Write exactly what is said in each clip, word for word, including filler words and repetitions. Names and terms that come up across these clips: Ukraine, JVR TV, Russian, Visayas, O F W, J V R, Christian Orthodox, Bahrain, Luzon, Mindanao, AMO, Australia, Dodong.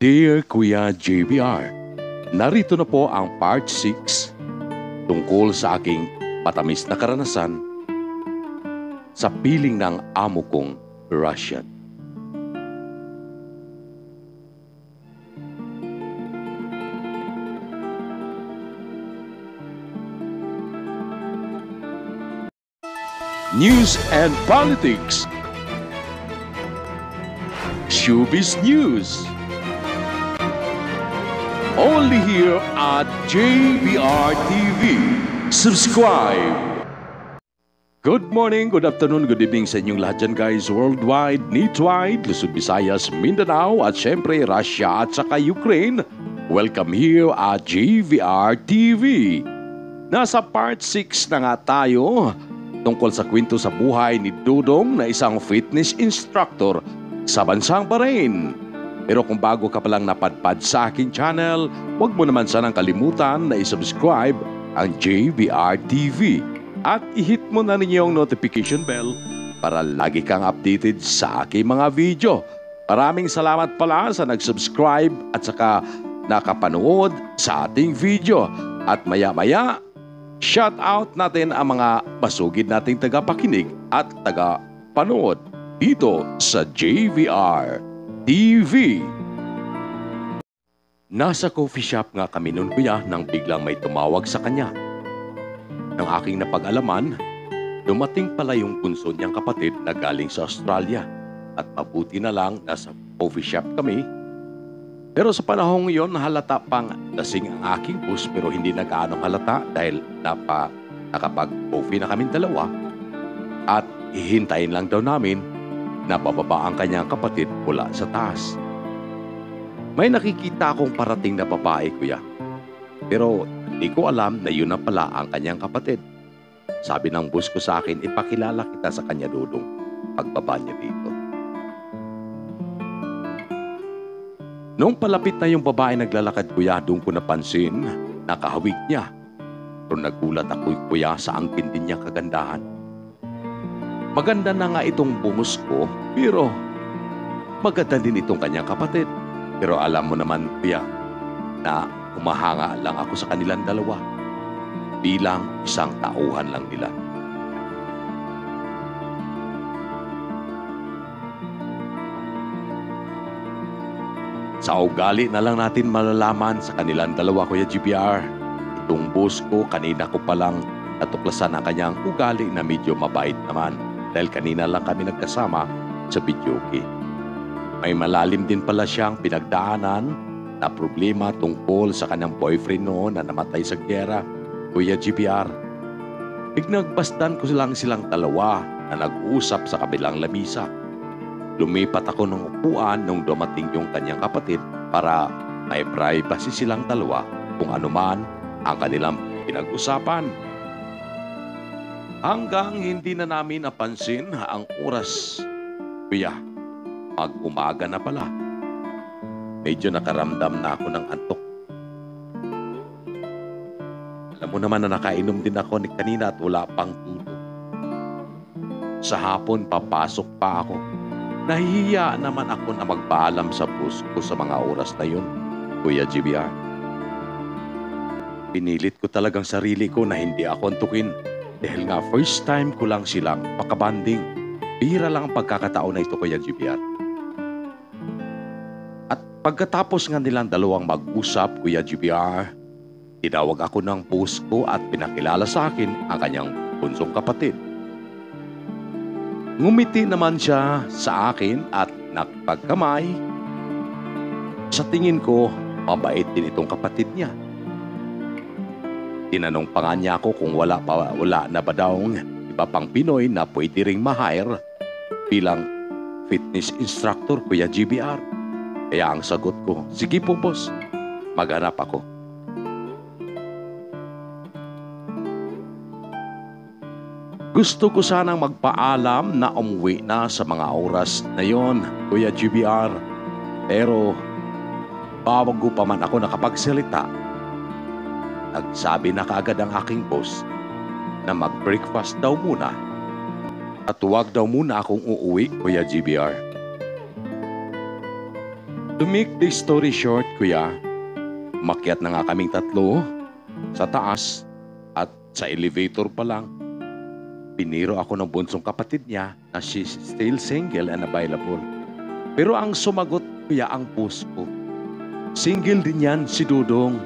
Dear Kuya J V R, narito na po ang part six tungkol sa aking matamis na karanasan sa piling ng amo kong Russian. News and Politics, Showbiz News, only here at J V R T V. Subscribe! Good morning, good afternoon, good evening sa inyong lahat dyan guys. Worldwide, Needwide, Luzon, Visayas, Mindanao at syempre Russia at saka Ukraine. Welcome here at J V R T V. Nasa part six na nga tayo tungkol sa kwento sa buhay ni Dodong na isang fitness instructor sa bansang Bahrain. Pero kung bago ka palang napadpad sa aking channel, huwag mo naman sanang kalimutan na isubscribe ang J V R T V at ihit mo na ninyo ang notification bell para lagi kang updated sa aking mga video. Maraming salamat pala sa nagsubscribe at saka nakapanood sa ating video. At maya-maya, shout out natin ang mga masugid nating tagapakinig at tagapanood dito sa J V R T V. Nasa coffee shop nga kami noon kuya nang biglang may tumawag sa kanya. Nang aking napag-alaman, dumating pala yung bunso niyang kapatid na galing sa Australia at mabuti na lang nasa coffee shop kami. Pero sa panahong yon halata pang lasing ang aking boss pero hindi na gaanong halata dahil napa, nakapag-coffee na kami dalawa at hihintayin lang daw namin na bababa ang kanyang kapatid mula sa taas. May nakikita akong parating na babae kuya, pero hindi ko alam na yun na pala ang kanyang kapatid. Sabi ng boss ko sa akin, ipakilala kita sa kanya Dodong pagbaba niya dito. Nung palapit na yung babae naglalakad kuya, doon ko napansin na kahawig niya. Pero nagulat ako kuya sa angkin din niya kagandahan. Maganda na nga itong bungos ko, pero maganda din itong kanyang kapatid. Pero alam mo naman, kuya, na humahanga lang ako sa kanilang dalawa bilang isang tauhan lang nila. Sa ugali na lang natin malalaman sa kanilang dalawa, Kuya J V R. Itong boss ko, kanina ko palang natuklasan ang kanyang ugali na medyo mabait naman. Dahil kanina lang kami nagkasama sa videoke. May malalim din pala siyang pinagdaanan na problema tungkol sa kanyang boyfriend noon na namatay sa gyera, Kuya J V R. Bignagbastan ko lang silang dalawa na nag-uusap sa kabilang lamisa. Lumipat ako ng upuan nung dumating yung kanyang kapatid para may privacy silang dalawa kung anuman ang kanilang pinag-usapan. Hanggang hindi na namin napansin ang oras. Kuya, mag-umaga na pala. Medyo nakaramdam na ako ng antok. Alam mo naman na nakainom din ako kanina at wala pang tulog. Sa hapon, papasok pa ako. Nahihiya naman ako na magpaalam sa boss ko sa mga oras na yun, Kuya J V R. Pinilit ko talagang sarili ko na hindi ako antukin. Dahil nga first time ko lang silang pakabanding. Bihira lang ang pagkakataon na ito Kuya J V R. At pagkatapos nga nilang dalawang mag-usap Kuya J V R, tinawag ako ng boss ko at pinakilala sa akin ang kanyang bunsong kapatid. Ngumiti naman siya sa akin at nagpagkamay. Sa tingin ko, mabait din itong kapatid niya. Tinanong pa nga niya ako kung wala, pa, wala na ba daw iba pang Pinoy na pwede ring ma-hire bilang fitness instructor Kuya J V R. Kaya ang sagot ko, sige po boss, maghanap ako. Gusto ko sanang magpaalam na umuwi na sa mga oras na yon Kuya J V R. Pero bago pa man ako nakapagsalita, nagsabi na kaagad ang aking boss na mag-breakfast daw muna at huwag daw muna akong uuwi Kuya J V R. To make the story short, kuya, makiat na nga kaming tatlo sa taas at sa elevator pa lang. Piniro ako ng bunsong kapatid niya na she's still single and available. Pero ang sumagot, kuya, ang boss ko. Single din yan si Dodong.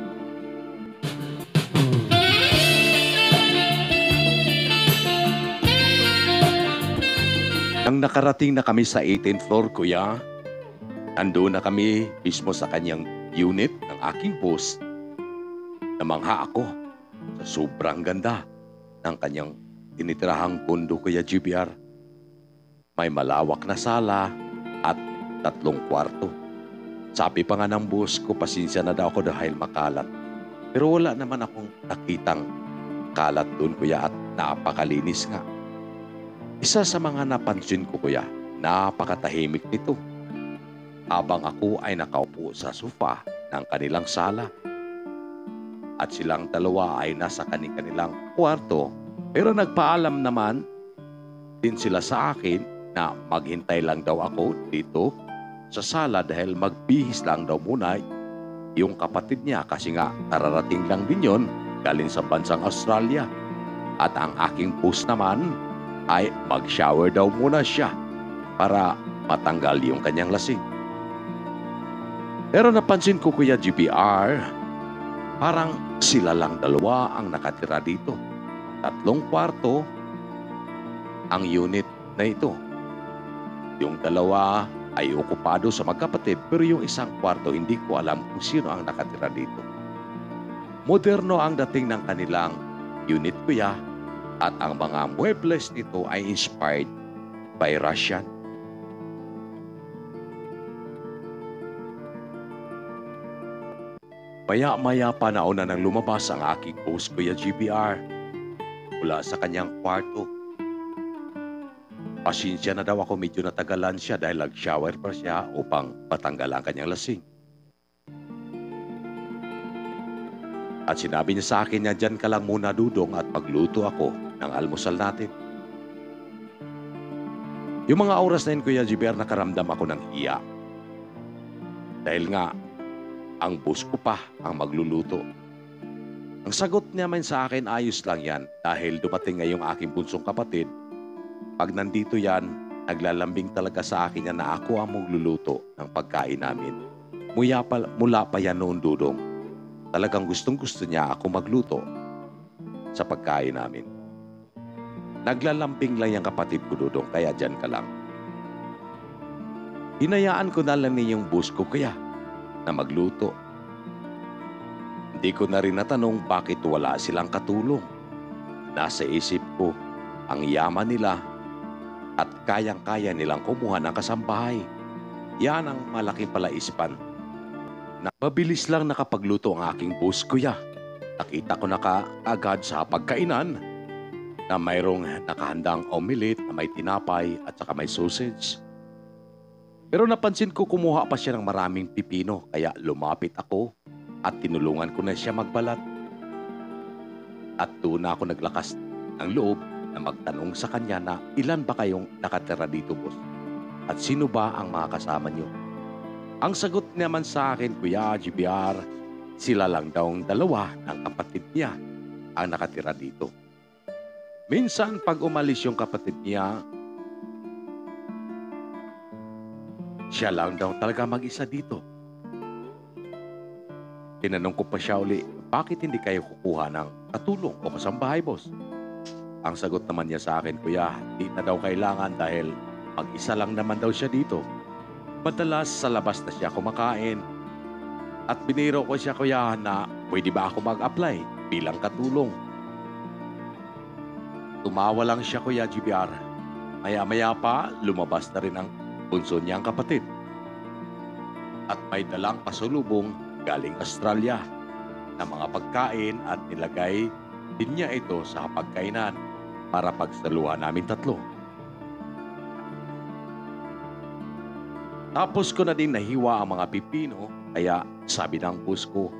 Nang nakarating na kami sa eighteenth floor, kuya, nandoon na kami mismo sa kanyang unit ng aking boss. Namangha ako sa sobrang ganda ng kanyang tinitirahang kondo, kuya J V R. May malawak na sala at tatlong kwarto. Sabi pa nga ng boss ko, pasinsya na daw ako dahil makalat. Pero wala naman akong nakitang kalat doon, kuya, at napakalinis nga. Isa sa mga napansin ko, kuya, napakatahimik nito. Habang ako ay nakaupo sa sofa ng kanilang sala at silang dalawa ay nasa kanilang kwarto, pero nagpaalam naman din sila sa akin na maghintay lang daw ako dito sa sala dahil magbihis lang daw muna yung kapatid niya kasi nga kararating lang din yon galing sa bansang Australia, at ang aking boss naman ay mag-shower daw muna siya para matanggal yung kanyang lasing. Pero napansin ko, kuya J V R, parang sila lang dalawa ang nakatira dito. Tatlong kwarto ang unit na ito. Yung dalawa ay okupado sa magkapatid, pero yung isang kwarto hindi ko alam kung sino ang nakatira dito. Moderno ang dating ng kanilang unit, kuya, at ang mga muebles nito ay inspired by Russian. Maya-maya pa nauna nang lumabas ang aking boss, kuya J V R, mula sa kanyang kwarto. Pasensya na daw ako, medyo natagalan siya dahil nag-shower pa siya upang patanggal ang kanyang lasing. At sinabi niya sa akin na dyan ka lang muna, Dudong, at magluto ako ng almusal natin. Yung mga oras na yun, kuya J V R, nakaramdam ako ng iya. Dahil nga, ang boss ko pa ang magluluto. Ang sagot niya man sa akin, ayos lang yan dahil dumating ngayong aking bunsong kapatid. Pag nandito yan, naglalambing talaga sa akin yan na ako ang magluluto ng pagkain namin. Mula pa, mula pa yan noon, Dudong. Talagang gustong gusto niya ako magluto sa pagkain namin. Naglalambing lang yung kapatid ko, Dudong, kaya dyan ka lang. Hinayaan ko na lang ninyong boss ko, kaya na magluto. Hindi ko na rin natanong bakit wala silang katulong. Nasa isip ko, ang yaman nila at kayang-kaya nilang kumuha ng kasambahay. Yan ang malaki pala isipan. Napabilis lang nakapagluto ang aking boss, kuya. Nakita ko na kaagad sa pagkainan na mayroong nakahandang omelette na may tinapay at saka may sausage. Pero napansin ko kumuha pa siya ng maraming pipino, kaya lumapit ako at tinulungan ko na siya magbalat. At doon na ako naglakas ng loob na magtanong sa kanya na ilan ba kayong nakatira dito, boss? At sino ba ang mga kasama niyo? Ang sagot naman sa akin, kuya J V R, sila lang daw ang dalawa ng kapatid niya ang nakatira dito. Minsan pag umalis yung kapatid niya, siya lang daw talaga mag-isa dito. Tinanong ko pa siya uli, bakit hindi kayo kukuha ng katulong o kasambahay, boss? Ang sagot naman niya sa akin, kuya, di na daw kailangan dahil mag-isa lang naman daw siya dito. Madalas sa labas na siya kumakain. At biniro ko siya, kuya, na pwede ba ako mag-apply bilang katulong? Tumawa lang siya, kuya J V R. Maya-maya pa, lumabas na rin ang bunso niya ang kapatid at may dalang pasulubong galing Australia na mga pagkain, at nilagay din niya ito sa pagkainan para pagsaluhan namin tatlo. Tapos ko na din nahiwa ang mga pipino, kaya sabi ng boss ko,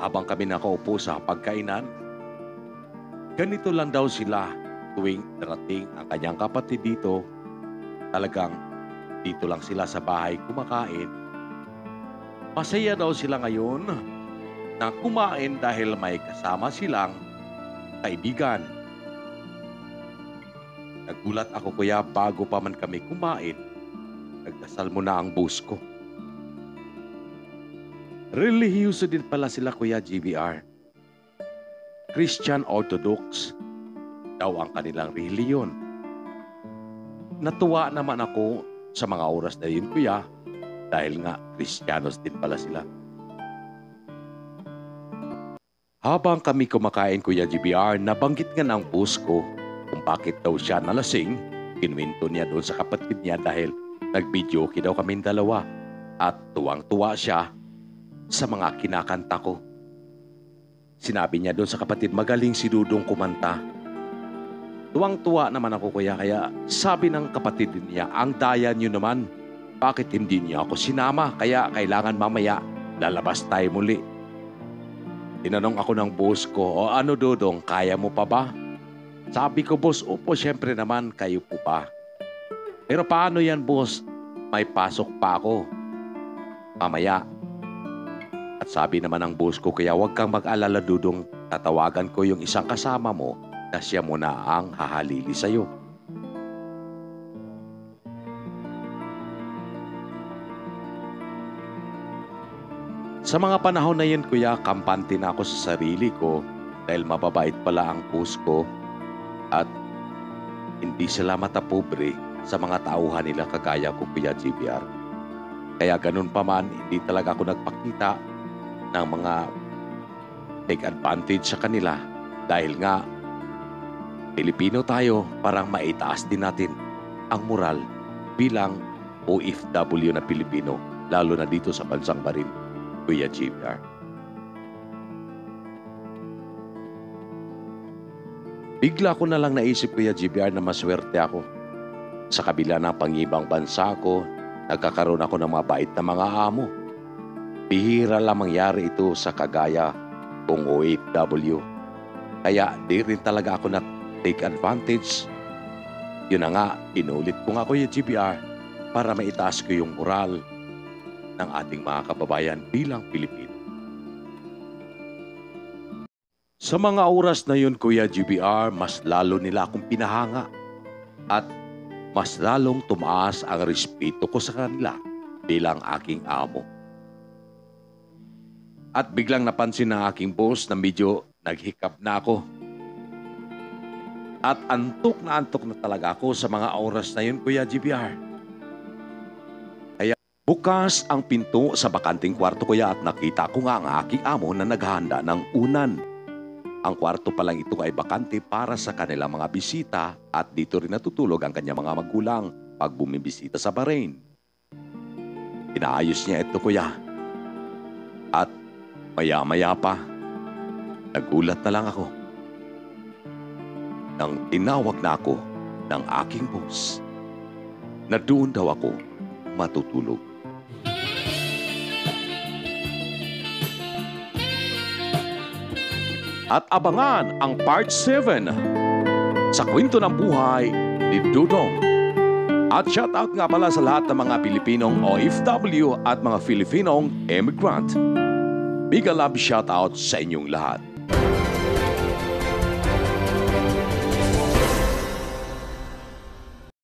habang kami nakaupo sa pagkainan, ganito lang daw sila tuwing darating ang kanyang kapatid dito. Talagang Dito lang sila sa bahay kumakain. Masaya daw sila ngayon na kumain dahil may kasama silang kaibigan. Nagulat ako kuya bago pa man kami kumain. Nagdasal mo na ang bus ko. Relihiyoso din pala sila kuya J V R. Christian Orthodox daw ang kanilang reliyon. Natuwa naman ako sa mga oras na yun kuya dahil nga Kristiyanos din pala sila. Habang kami kumakain kuya J V R, nabanggit nga ng boss ko kung bakit daw siya nalasing. Kinuwento niya doon sa kapatid niya dahil nag-videoke daw kaming dalawa at tuwang-tuwa siya sa mga kinakanta ko. Sinabi niya doon sa kapatid, magaling si Dodong kumanta. Tuwang-tuwa naman ako kuya, kaya sabi ng kapatid niya, ang daya niyo naman, bakit hindi niya ako sinama? Kaya kailangan mamaya lalabas tayo muli. Tinanong ako ng boss ko, o ano Dodong, kaya mo pa ba? Sabi ko, boss, opo, syempre naman, kayo po pa. Pero paano yan boss? May pasok pa ako mamaya. At sabi naman ng boss ko, kaya huwag kang mag-alala Dodong, tatawagan ko yung isang kasama mo na siya muna ang hahalili sa'yo. Sa mga panahon na yun kuya, kampante na ako sa sarili ko dahil mababait pala ang boss ko at hindi sila matapobre sa mga tauhan nila kagaya ko kuya J V R. Kaya ganun pa man, hindi talaga ako nagpakita ng mga take advantage sa kanila dahil nga Pilipino tayo, parang maitaas din natin ang moral bilang O F W na Pilipino, lalo na dito sa bansang Bahrain, kuya J V R. Bigla ko na lang naisip kuya J V R na maswerte ako. Sa kabila ng pangibang bansa ko, nagkakaroon ako ng mabait na mga amo. Bihira lang mangyari ito sa kagaya kong O F W. Kaya di rin talaga ako na take advantage. Yun na nga, inulit ko nga kuya J V R para maitaas ko yung moral ng ating mga kababayan bilang Pilipino. Sa mga oras na yun kuya J V R, mas lalo nila akong pinahanga at mas lalong tumaas ang respeto ko sa kanila bilang aking amo. At biglang napansin ng aking boss na medyo naghikap na ako. At antok na antok na talaga ako sa mga oras na yun, kuya J V R. Kaya bukas ang pinto sa bakanting kwarto kuya at nakita ko nga ang aking amo na naghahanda ng unan. Ang kwarto palang ito ay bakante para sa kanilang mga bisita at dito rin natutulog ang kanyang mga magulang pag bumibisita sa Bahrain. Inaayos niya ito kuya. At maya-maya pa, nagulat na lang ako nang tinawag na ako ng aking boss na doon daw ako matutulog. At abangan ang part seven sa kwento ng buhay ni Dodong. At shoutout nga pala sa lahat ng mga Pilipinong O F W at mga Filipinong emigrant. Big love shoutout sa inyong lahat.